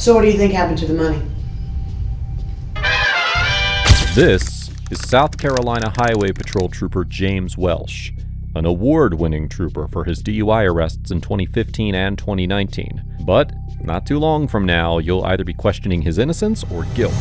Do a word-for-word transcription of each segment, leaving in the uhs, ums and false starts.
So what do you think happened to the money? This is South Carolina Highway Patrol Trooper James Welch, an award-winning trooper for his D U I arrests in twenty fifteen and twenty nineteen. But not too long from now, you'll either be questioning his innocence or guilt.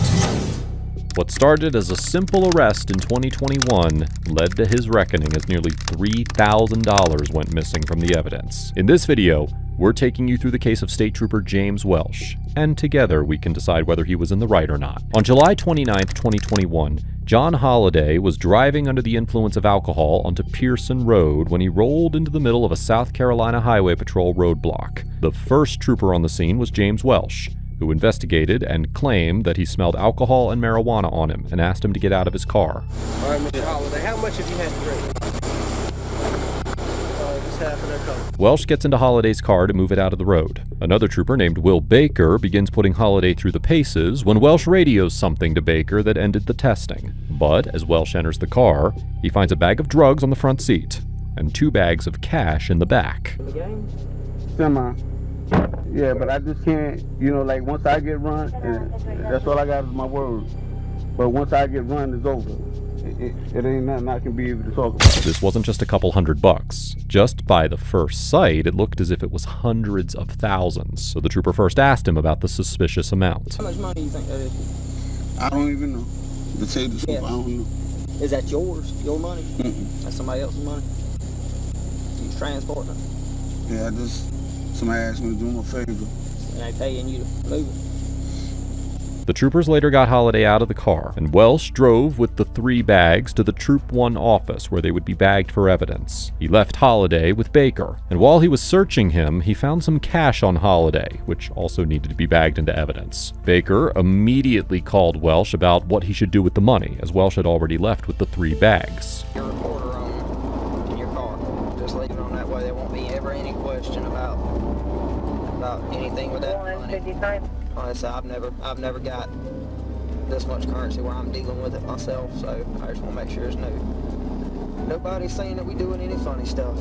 What started as a simple arrest in twenty twenty-one led to his reckoning as nearly three thousand dollars went missing from the evidence. In this video, we're taking you through the case of State Trooper James Welch, and together we can decide whether he was in the right or not. On July twenty-ninth, twenty twenty-one, John Holliday was driving under the influence of alcohol onto Pearson Road when he rolled into the middle of a South Carolina Highway Patrol roadblock. The first trooper on the scene was James Welch, who investigated and claimed that he smelled alcohol and marijuana on him and asked him to get out of his car. All right, Mister Holliday, how much have you had to drink? Uh, just half of that cup. Welch gets into Holliday's car to move it out of the road. Another trooper named Will Baker begins putting Holliday through the paces when Welch radios something to Baker that ended the testing. But as Welch enters the car, he finds a bag of drugs on the front seat and two bags of cash in the back. In the game? Semi. Yeah, but I just can't, you know, like once I get run, and that's all I got is my word. But once I get run, it's over. It, it, it ain't nothing I can be able to talk about. This wasn't just a couple hundred bucks. Just by the first sight, it looked as if it was hundreds of thousands. So the trooper first asked him about the suspicious amount. How much money do you think that is? I don't even know. To tell you the truth, yeah. I don't know. Is that yours? Your money? Mm-mm. That's somebody else's money? You transporting it? Yeah, I just... Somebody asked me to do him a favor. And I pay you to move it. The troopers later got Holliday out of the car, and Welch drove with the three bags to the Troop one office where they would be bagged for evidence. He left Holliday with Baker, and while he was searching him, he found some cash on Holliday, which also needed to be bagged into evidence. Baker immediately called Welch about what he should do with the money, as Welch had already left with the three bags. Anything with that money. Honestly, I've never, I've never got this much currency where I'm dealing with it myself, so I just want to make sure it's new. Nobody's saying that we doing any funny stuff.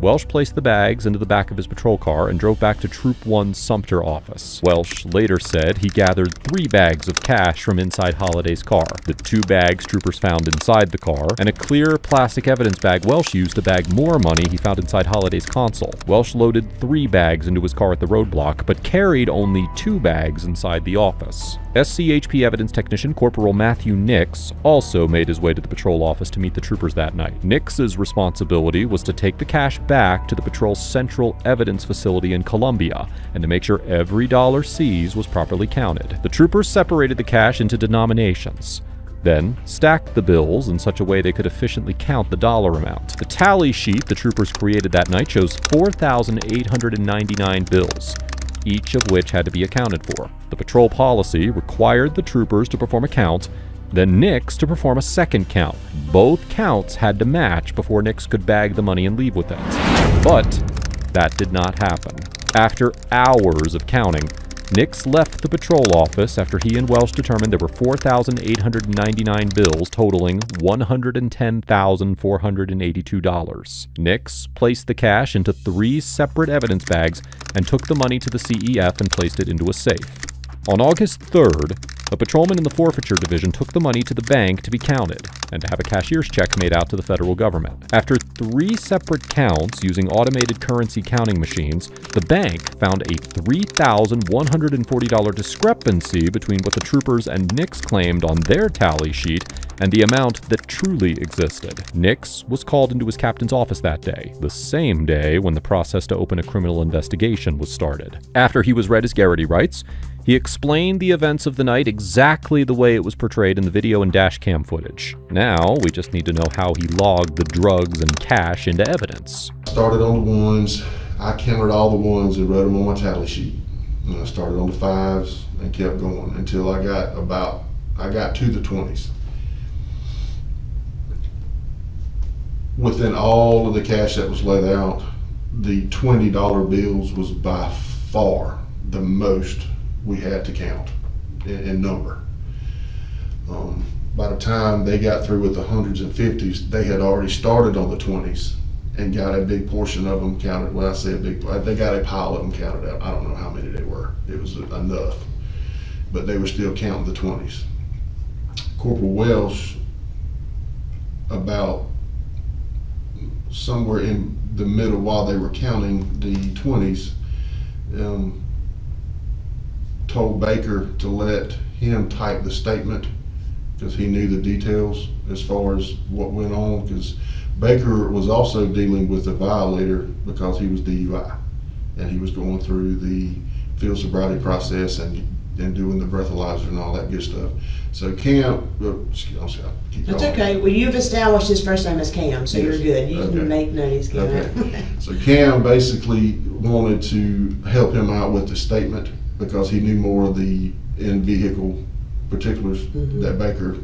Welch placed the bags into the back of his patrol car and drove back to Troop one's Sumter office. Welch later said he gathered three bags of cash from inside Holliday's car, the two bags troopers found inside the car, and a clear plastic evidence bag Welch used to bag more money he found inside Holliday's console. Welch loaded three bags into his car at the roadblock, but carried only two bags inside the office. S C H P evidence technician Corporal Matthew Nix also made his way to the patrol office to meet the troopers that night. Nix's responsibility was to take the cash back to the patrol's central evidence facility in Columbia and to make sure every dollar seized was properly counted. The troopers separated the cash into denominations, then stacked the bills in such a way they could efficiently count the dollar amount. The tally sheet the troopers created that night shows four thousand eight hundred ninety-nine bills, each of which had to be accounted for. The patrol policy required the troopers to perform a count, then Nix to perform a second count. Both counts had to match before Nix could bag the money and leave with it. But that did not happen. After hours of counting, Nix left the patrol office after he and Welch determined there were four thousand eight hundred ninety-nine bills totaling one hundred ten thousand four hundred eighty-two dollars. Nix placed the cash into three separate evidence bags and took the money to the C E F and placed it into a safe. On August third, a patrolman in the forfeiture division took the money to the bank to be counted and to have a cashier's check made out to the federal government. After three separate counts using automated currency counting machines, the bank found a three thousand one hundred forty dollar discrepancy between what the troopers and Nix claimed on their tally sheet and the amount that truly existed. Nix was called into his captain's office that day, the same day when the process to open a criminal investigation was started. After he was read his garrity rights, he explained the events of the night exactly the way it was portrayed in the video and dash cam footage. Now, we just need to know how he logged the drugs and cash into evidence. I started on the ones, I counted all the ones and read them on my tally sheet. And I started on the fives and kept going until I got about, I got to the twenties. Within all of the cash that was laid out, the twenty dollar bills was by far the most we had to count in, in number. Um, by the time they got through with the hundreds and fifties, they had already started on the twenties and got a big portion of them counted. When I say a big, they got a pile of them counted up. I don't know how many they were. It was enough. but they were still counting the twenties. Corporal Welch, about somewhere in the middle while they were counting the twenties, um, told Baker to let him type the statement because he knew the details as far as what went on, because Baker was also dealing with a violator because he was D U I and he was going through the field sobriety process and and doing the breathalyzer and all that good stuff. So Cam, oops, keep that's okay. Well, you've established his first name as Cam, so yes. You're good. You okay. Can make notes. Cam. Okay. So Cam basically wanted to help him out with the statement because he knew more of the in-vehicle particulars mm-hmm. that Baker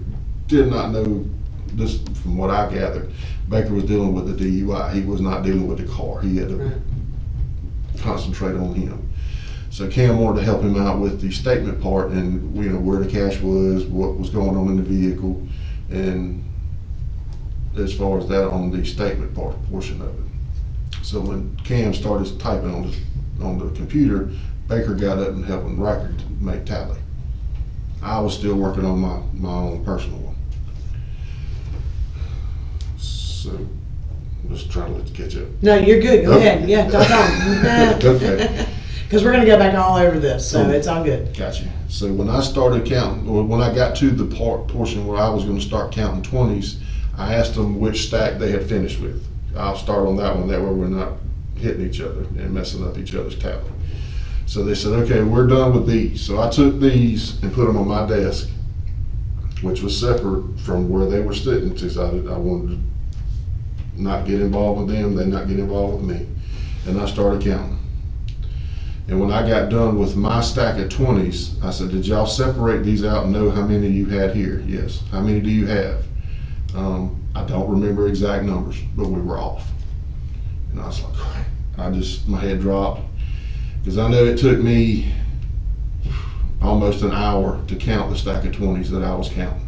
did not know. This, from what I gathered, Baker was dealing with the D U I. He was not dealing with the car. He had to right. concentrate on him. So Cam wanted to help him out with the statement part and, you know, where the cash was, what was going on in the vehicle, and as far as that on the statement part portion of it. So when Cam started typing on the, on the computer, Baker got up and helped him Riker make tally. I was still working on my, my own personal one. So let's try to let's catch up. No, you're good. Go okay. ahead. Yeah, don't go. Okay. Because we're going to go back all over this, so um, it's all good. Gotcha. So when I started counting, or when I got to the part portion where I was going to start counting twenties, I asked them which stack they had finished with. I'll start on that one, that way we're not hitting each other and messing up each other's tally. So they said, okay, we're done with these. So I took these and put them on my desk, which was separate from where they were sitting, because I, I wanted to not get involved with them, they not get involved with me. And I started counting. And when I got done with my stack of twenties, I said, did y'all separate these out and know how many you had here? Yes. How many do you have? Um, I don't remember exact numbers, but we were off. And I was like, I just, my head dropped. Because I know it took me almost an hour to count the stack of twenties that I was counting.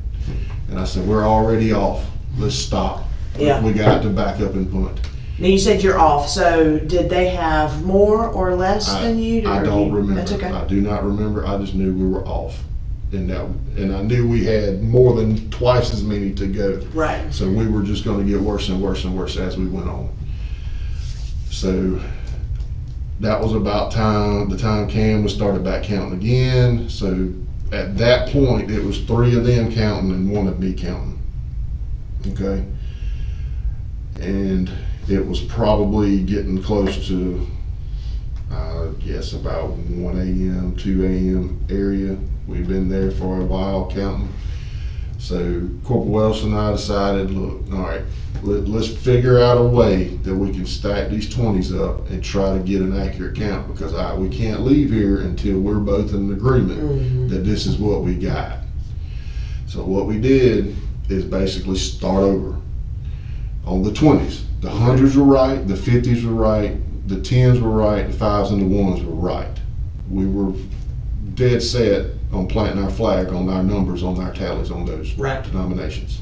And I said, we're already off. Let's stop. Yeah. We got to back up and punt. Now you said you're off, so did they have more or less I, than you? I don't you, remember. That's okay. I do not remember. I just knew we were off. And that, and I knew we had more than twice as many to go. Right. So we were just going to get worse and worse and worse as we went on. So that was about time, the time Cam was started back counting again. So at that point, it was three of them counting and one of me counting. Okay. And it was probably getting close to, I guess, about one A M, two A M area. We've been there for a while counting. So Corporal Welch and I decided, look, all right, let, let's figure out a way that we can stack these twenties up and try to get an accurate count, because I, we can't leave here until we're both in agreement mm-hmm. that this is what we got. So what we did is basically start over on the twenties. The hundreds were right, the fifties were right, the tens were right, the fives and the ones were right. We were dead set on planting our flag on our numbers, on our tallies, on those right. denominations.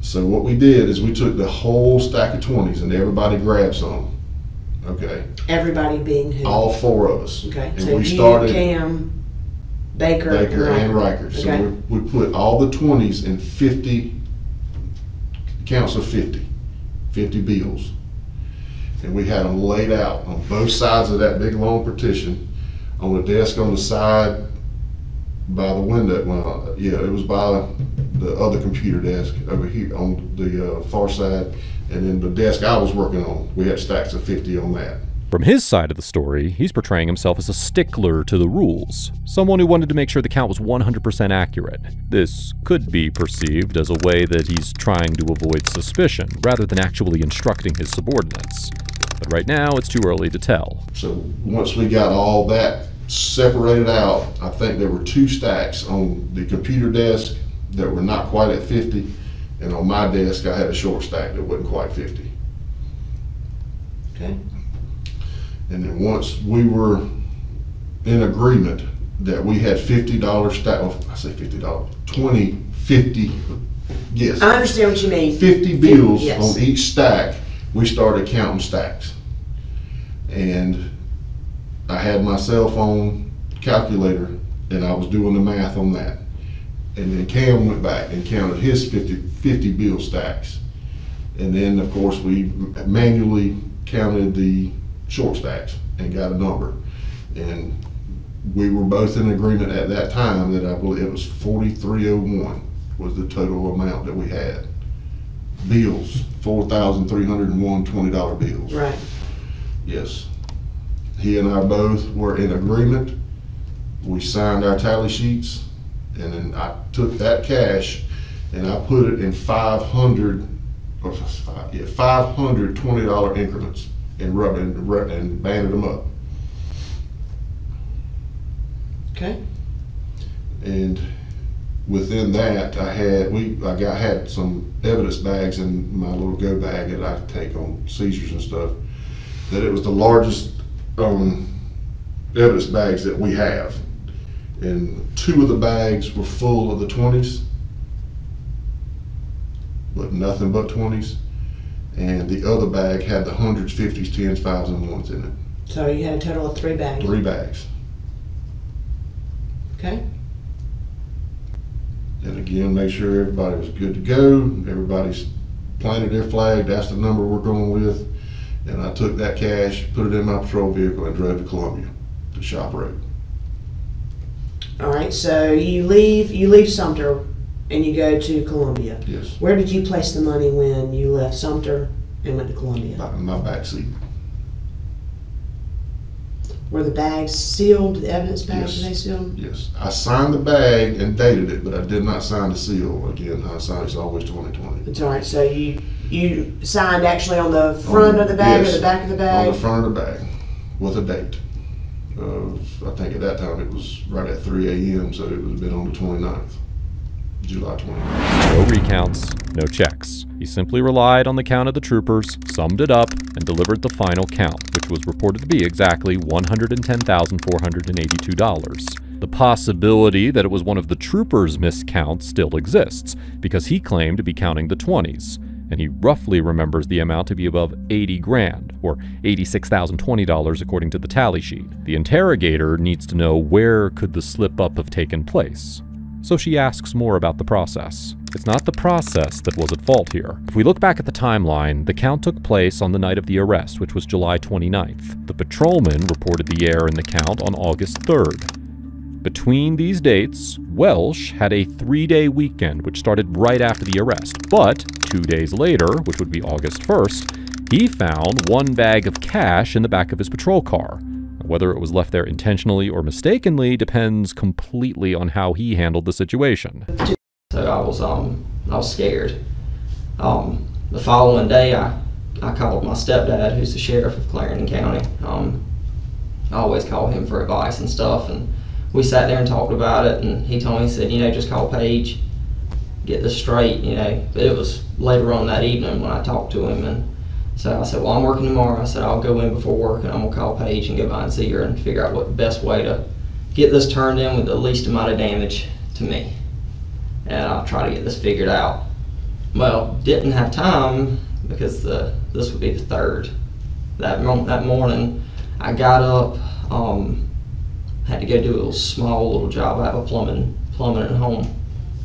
So what we did is we took the whole stack of twenties and everybody grabbed some, okay? Everybody being who? All four of us. Okay, and so we you, started Cam, Baker, Baker and Riker. And Riker. Okay. So we, we put all the twenties in fifty, counts of fifty. fifty bills, and we had them laid out on both sides of that big long partition, on the desk on the side by the window. Well, yeah, it was by the other computer desk over here on the uh, far side, and then the desk I was working on, we had stacks of fifty on that. From his side of the story, he's portraying himself as a stickler to the rules, someone who wanted to make sure the count was one hundred percent accurate. This could be perceived as a way that he's trying to avoid suspicion, rather than actually instructing his subordinates. But right now, it's too early to tell. So once we got all that separated out, I think there were two stacks on the computer desk that were not quite at fifty, and on my desk, I had a short stack that wasn't quite fifty. Okay. And then once we were in agreement that we had fifty dollar stack, well, I say fifty dollars, twenty, fifty, yes. I understand what you mean. fifty bills yes. on each stack, we started counting stacks. And I had my cell phone calculator and I was doing the math on that. And then Cam went back and counted his fifty, fifty bill stacks. And then, of course, we manually counted the short stacks and got a number. And we were both in agreement at that time that I believe it was forty-three oh one was the total amount that we had. Bills, four thousand three hundred one twenty dollar bills. Right. Yes. He and I both were in agreement. We signed our tally sheets, and then I took that cash and I put it in five hundred, or five, yeah, five hundred twenty dollar increments and rubbed and, and banded them up. Okay. And within that, I had we I got had some evidence bags in my little go bag that I take on seizures and stuff. That it was the largest um, evidence bags that we have. And two of the bags were full of the twenties, but nothing but twenties. And the other bag had the hundreds, fifties, tens, fives, and ones in it. So you had a total of three bags? Three bags. Okay. And again, make sure everybody was good to go. Everybody's planted their flag. That's the number we're going with. And I took that cash, put it in my patrol vehicle, and drove to Columbia to Shop Road. All right, so you leave you leave Sumter and you go to Columbia. Yes. Where did you place the money when you left Sumter and went to Columbia? In my back seat. Were the bags sealed, the evidence bags? Yes. Were they sealed? Yes. I signed the bag and dated it, but I did not sign the seal. Again, hindsight is always twenty twenty. It's all right, so you you signed actually on the front on, of the bag, yes, or the back of the bag? On the front of the bag with a date. Of, I think at that time it was right at three A M, so it would have been on the twenty-ninth, July twenty-ninth. No recounts, no checks. He simply relied on the count of the troopers, summed it up, and delivered the final count, which was reported to be exactly one hundred ten thousand four hundred eighty-two dollars. The possibility that it was one of the troopers' miscounts still exists, because he claimed to be counting the twenties. And he roughly remembers the amount to be above eighty grand, or eighty-six thousand twenty dollars according to the tally sheet. The interrogator needs to know where could the slip-up have taken place. So she asks more about the process. It's not the process that was at fault here. If we look back at the timeline, the count took place on the night of the arrest, which was July twenty-ninth. The patrolman reported the error in the count on August third. Between these dates, Welsh had a three-day weekend, which started right after the arrest. But two days later, which would be August first, he found one bag of cash in the back of his patrol car. Whether it was left there intentionally or mistakenly depends completely on how he handled the situation. So I was, um, I was scared. Um, the following day, I, I called my stepdad, who's the sheriff of Clarendon County. Um, I always call him for advice and stuff. And we sat there and talked about it, and he told me, he said, you know, just call Paige, get this straight, you know. But it was later on that evening when I talked to him, and so I said, well, I'm working tomorrow. I said, I'll go in before work, and I'm gonna call Paige and go by and see her and figure out what the best way to get this turned in with the least amount of damage to me. And I'll try to get this figured out. Well, didn't have time, because the this would be the third. That, that morning, I got up, um, had to go do a little small little job. I have a plumbing, plumbing and home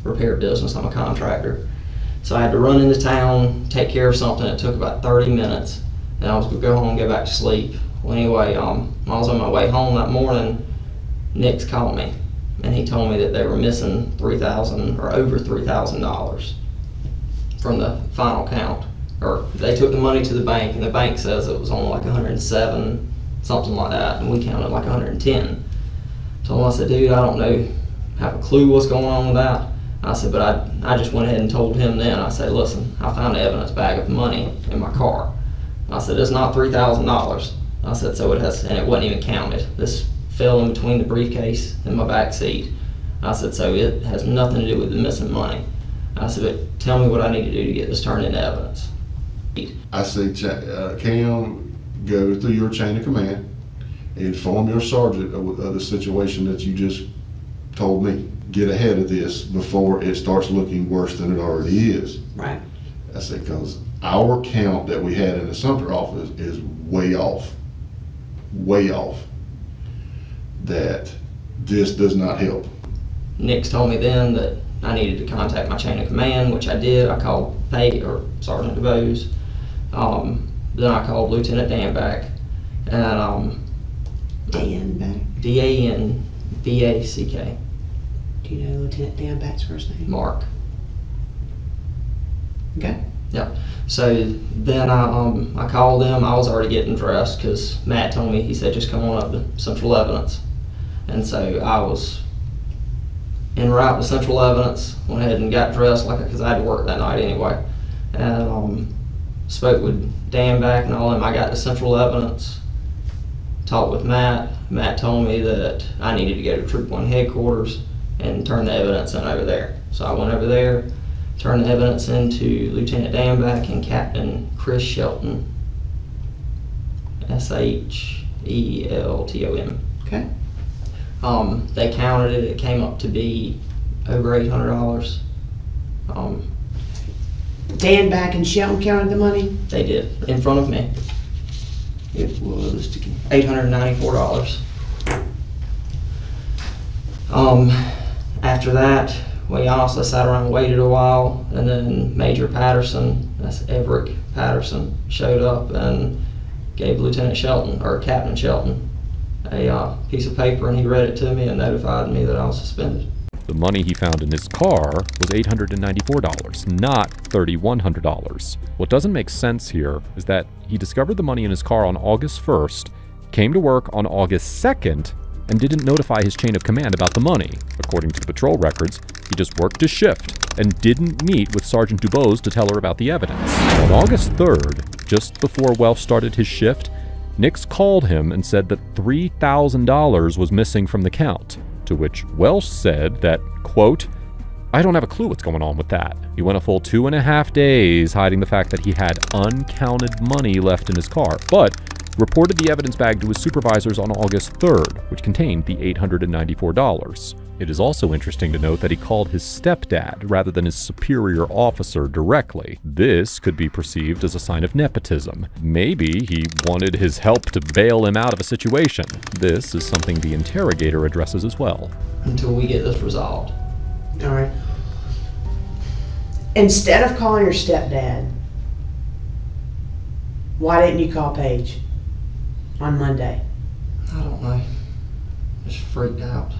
repair business. I'm a contractor. So I had to run into town, take care of something. It took about thirty minutes. Then I was gonna go home and go back to sleep. Well, anyway, um, when I was on my way home that morning, Nix called me, and he told me that they were missing three thousand dollars or over three thousand dollars from the final count. Or they took the money to the bank, and the bank says it was on like one hundred seven, something like that, and we counted like one hundred ten. So I said, dude, I don't know, have a clue what's going on with that. I said, but I, I just went ahead and told him then. I said, listen, I found an evidence bag of money in my car. I said, it's not three thousand dollars. I said, so it has, and it wasn't even counted. This fell in between the briefcase and my back seat. I said, so it has nothing to do with the missing money. I said, but tell me what I need to do to get this turned into evidence. I said, uh, Cam, go through your chain of command. Inform your sergeant of the situation that you just told me. Get ahead of this before it starts looking worse than it already is. Right. I said, because our count that we had in the Sumter office is way off. Way off. That just does not help. Nix told me then that I needed to contact my chain of command, which I did. I called Paige, or Sergeant DuBose. Um, then I called Lieutenant Danback. And, um, Danback? D A N B A C K. Do you know Lieutenant Danback's first name? Mark. Okay. Yeah. So then I um, I called them. I was already getting dressed because Matt told me, he said, just come on up to Central Evidence. And so I was en route to Central Evidence, went ahead and got dressed like because I had to work that night anyway. And um, spoke with Danback and all of them. I got to Central Evidence, talked with Matt. Matt told me that I needed to go to Troop one Headquarters and turn the evidence in over there. So I went over there, turned the evidence in to Lieutenant Danback and Captain Chris Shelton. S H E L T O N. Okay. Um, they counted it, it came up to be over eight hundred dollars. Um, Danback and Shelton counted the money? They did, in front of me. It was eight hundred ninety-four dollars. Um, after that, we honestly sat around and waited a while, and then Major Patterson, that's Everick Patterson, showed up and gave Lieutenant Shelton, or Captain Shelton, a uh, piece of paper, and he read it to me and notified me that I was suspended. The money he found in his car was eight hundred ninety-four dollars, not three thousand one hundred dollars. What doesn't make sense here is that he discovered the money in his car on August first, came to work on August second, and didn't notify his chain of command about the money. According to the patrol records, he just worked his shift and didn't meet with Sergeant DuBose to tell her about the evidence. On August third, just before Welch started his shift, Nix called him and said that three thousand dollars was missing from the count, to which Welch said that, quote, "I don't have a clue what's going on with that." He went a full two and a half days hiding the fact that he had uncounted money left in his car, but reported the evidence bag to his supervisors on August third, which contained the eight hundred ninety-four dollars. It is also interesting to note that he called his stepdad rather than his superior officer directly. This could be perceived as a sign of nepotism. Maybe he wanted his help to bail him out of a situation. This is something the interrogator addresses as well. Until we get this resolved. All right. Instead of calling your stepdad, why didn't you call Paige on Monday? I don't know. Just freaked out.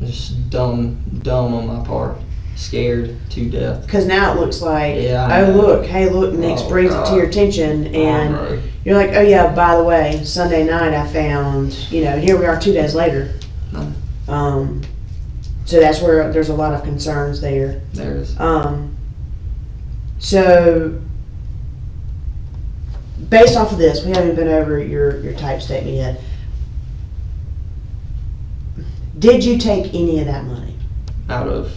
Just dumb, dumb on my part. Scared to death. Because now it looks like, yeah, oh look, hey look, Nix oh, brings God. it to your attention, and oh, no. you're like, oh yeah, by the way, Sunday night I found, you know, here we are two days later. No. Um, so that's where there's a lot of concerns there. There is. Um, so, based off of this, we haven't been over your, your type statement yet. Did you take any of that money? Out of?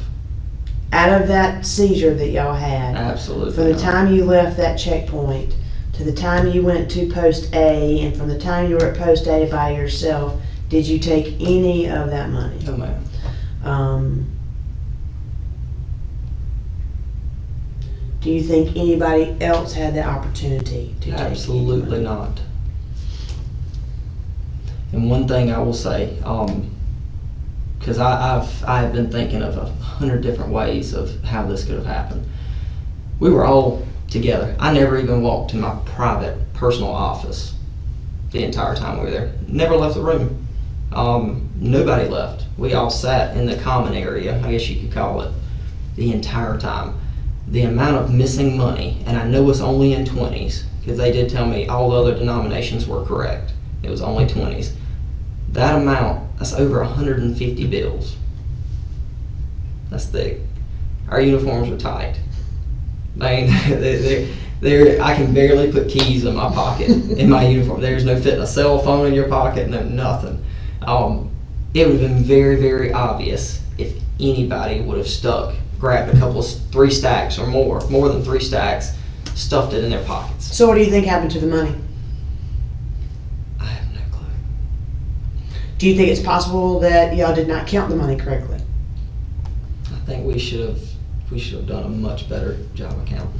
Out of that seizure that y'all had. Absolutely. From the time you left that checkpoint to the time you went to Post A, and from the time you were at Post A by yourself, did you take any of that money? No, ma'am. Um, Do you think anybody else had the opportunity to take money? Absolutely not. And one thing I will say, um, because I've I've been thinking of a hundred different ways of how this could have happened. We were all together. I never even walked to my private personal office the entire time we were there. Never left the room. Um, nobody left. We all sat in the common area, I guess you could call it, the entire time. The amount of missing money, and I know it's only in twenties, because they did tell me all the other denominations were correct. It was only twenties. That amount, that's over one hundred fifty bills. That's thick. Our uniforms are tight. I mean, they're, they're, they're, I can barely put keys in my pocket, in my uniform. There's no fitting a cell phone in your pocket, no nothing. Um, it would have been very, very obvious if anybody would have stuck grabbed a couple of three stacks or more, more than three stacks, stuffed it in their pockets. So what do you think happened to the money? I have no clue. Do you think it's possible that y'all did not count the money correctly? I think we should have we should have done a much better job of counting.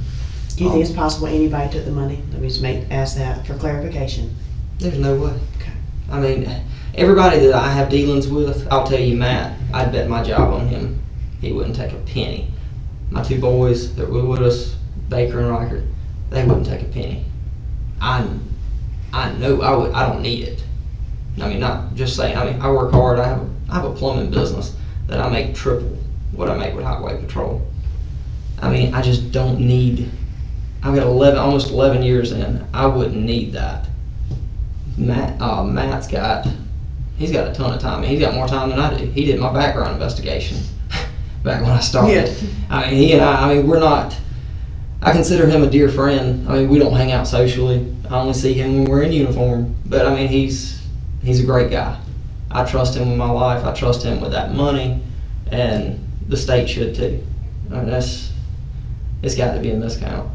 Do you um, think it's possible anybody took the money? Let me just make, ask that for clarification. There's no way. Okay. I mean, Everybody that I have dealings with, I'll tell you, Matt, I'd bet my job on him. He wouldn't take a penny. My two boys that were with us, Baker and Riker, they wouldn't take a penny. I, I know I would. I don't need it. I mean, not just saying. I mean, I work hard. I have a, I have a plumbing business that I make triple what I make with Highway Patrol. I mean, I just don't need. I've got eleven, almost eleven years in. I wouldn't need that. Matt, uh, Matt's got. He's got a ton of time. I mean, he's got more time than I do. He did my background investigation back when I started. Yeah. I mean, he and I. I mean, we're not. I consider him a dear friend. I mean, we don't hang out socially. I only see him when we're in uniform. But I mean, he's he's a great guy. I trust him with my life. I trust him with that money, and the state should too. I mean, that's it's got to be a miscount.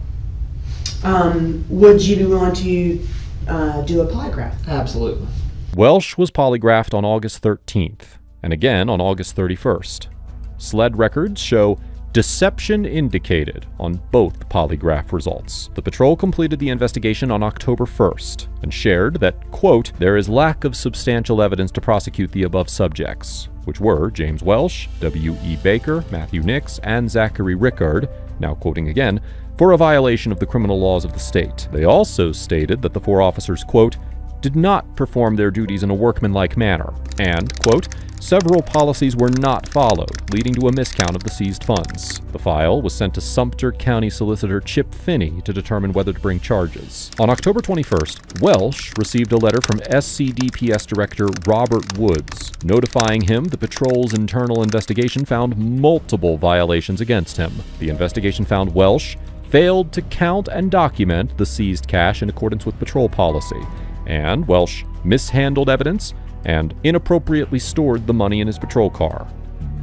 Um, would you be willing to uh, do a polygraph? Absolutely. Welch was polygraphed on August thirteenth, and again on August thirty-first. SLED records show deception indicated on both polygraph results. The patrol completed the investigation on October first and shared that, quote, there is lack of substantial evidence to prosecute the above subjects, which were James Welch, W E Baker, Matthew Nix, and Zachary Rickard, now quoting again, for a violation of the criminal laws of the state. They also stated that the four officers, quote, did not perform their duties in a workmanlike manner, and, quote, several policies were not followed, leading to a miscount of the seized funds. The file was sent to Sumter County Solicitor Chip Finney to determine whether to bring charges. On October twenty-first, Welch received a letter from S C D P S Director Robert Woods, notifying him the patrol's internal investigation found multiple violations against him. The investigation found Welch failed to count and document the seized cash in accordance with patrol policy, and Welch mishandled evidence and inappropriately stored the money in his patrol car.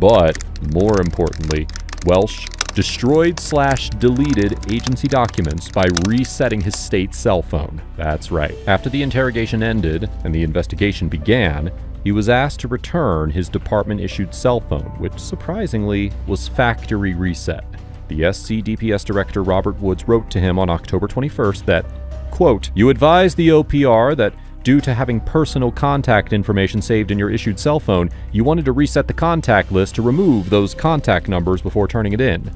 But more importantly, Welch destroyed slash deleted agency documents by resetting his state cell phone. That's right. After the interrogation ended and the investigation began, he was asked to return his department-issued cell phone, which surprisingly was factory reset. The S C D P S Director Robert Woods wrote to him on October twenty-first that, quote, you advised the O P R that due to having personal contact information saved in your issued cell phone, you wanted to reset the contact list to remove those contact numbers before turning it in.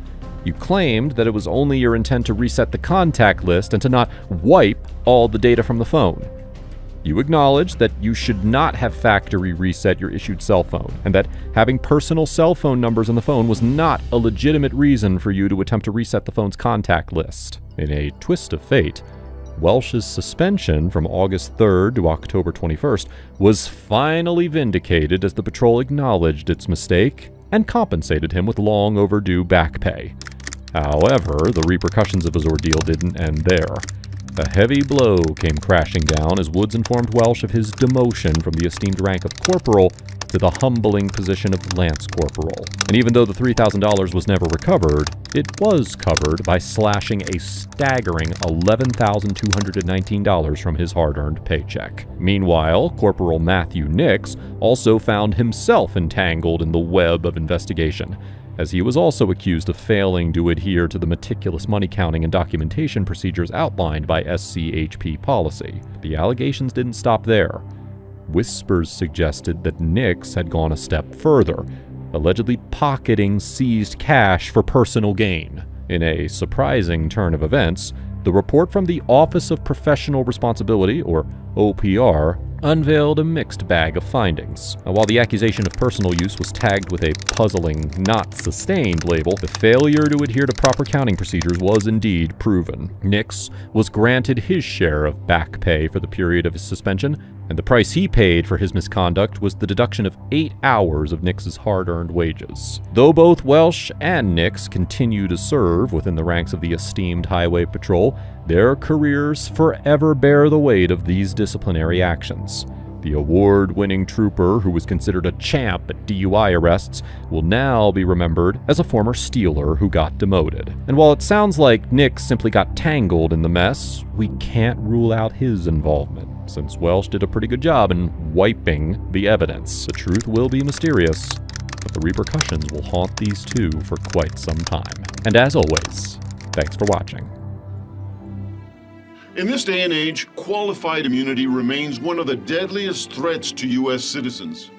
You claimed that it was only your intent to reset the contact list and to not wipe all the data from the phone. You acknowledged that you should not have factory reset your issued cell phone, and that having personal cell phone numbers on the phone was not a legitimate reason for you to attempt to reset the phone's contact list. In a twist of fate, Welch's suspension from August third to October twenty-first was finally vindicated as the patrol acknowledged its mistake and compensated him with long overdue back pay. However, the repercussions of his ordeal didn't end there. A heavy blow came crashing down as Woods informed Welch of his demotion from the esteemed rank of corporal to the humbling position of lance corporal. And even though the three thousand dollars was never recovered, it was covered by slashing a staggering eleven thousand two hundred nineteen dollars from his hard-earned paycheck. Meanwhile, Corporal Matthew Nix also found himself entangled in the web of investigation, as he was also accused of failing to adhere to the meticulous money counting and documentation procedures outlined by S C H P policy. The allegations didn't stop there. Whispers suggested that Nix had gone a step further, allegedly pocketing seized cash for personal gain. In a surprising turn of events, the report from the Office of Professional Responsibility, or O P R, unveiled a mixed bag of findings. Now, while the accusation of personal use was tagged with a puzzling not sustained label, the failure to adhere to proper counting procedures was indeed proven. Nix was granted his share of back pay for the period of his suspension, and the price he paid for his misconduct was the deduction of eight hours of Nix's hard-earned wages. Though both Welch and Nix continue to serve within the ranks of the esteemed Highway Patrol, their careers forever bear the weight of these disciplinary actions. The award-winning trooper, who was considered a champ at D U I arrests, will now be remembered as a former stealer who got demoted. And while it sounds like Nix simply got tangled in the mess, we can't rule out his involvement, since Welch did a pretty good job in wiping the evidence. The truth will be mysterious, but the repercussions will haunt these two for quite some time. And as always, thanks for watching. In this day and age, qualified immunity remains one of the deadliest threats to U S citizens.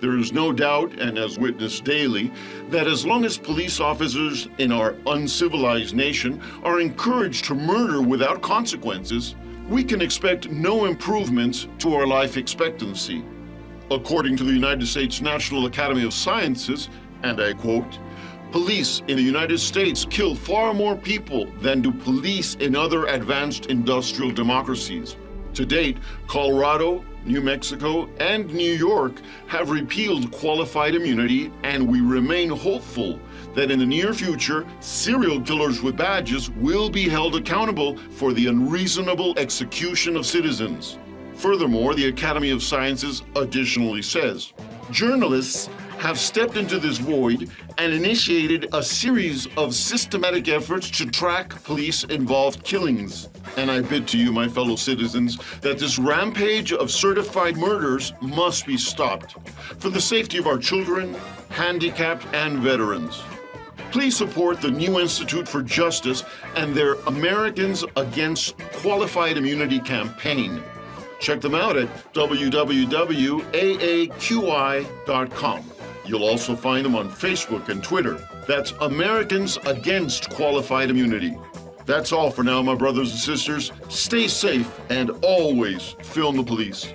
There is no doubt, and as witnessed daily, that as long as police officers in our uncivilized nation are encouraged to murder without consequences, we can expect no improvements to our life expectancy. According to the United States National Academy of Sciences, and I quote, "Police in the United States kill far more people than do police in other advanced industrial democracies. To date, Colorado, New Mexico, and New York have repealed qualified immunity, and we remain hopeful that in the near future, serial killers with badges will be held accountable for the unreasonable execution of citizens." Furthermore, the Academy of Sciences additionally says, "Journalists have stepped into this void and initiated a series of systematic efforts to track police-involved killings. And I bid to you, my fellow citizens, that this rampage of certified murders must be stopped for the safety of our children, handicapped, and veterans. Please support the new Institute for Justice and their Americans Against Qualified Immunity campaign. Check them out at w w w dot a a q i dot com. You'll also find them on Facebook and Twitter. That's Americans Against Qualified Immunity. That's all for now, my brothers and sisters. Stay safe and always film the police.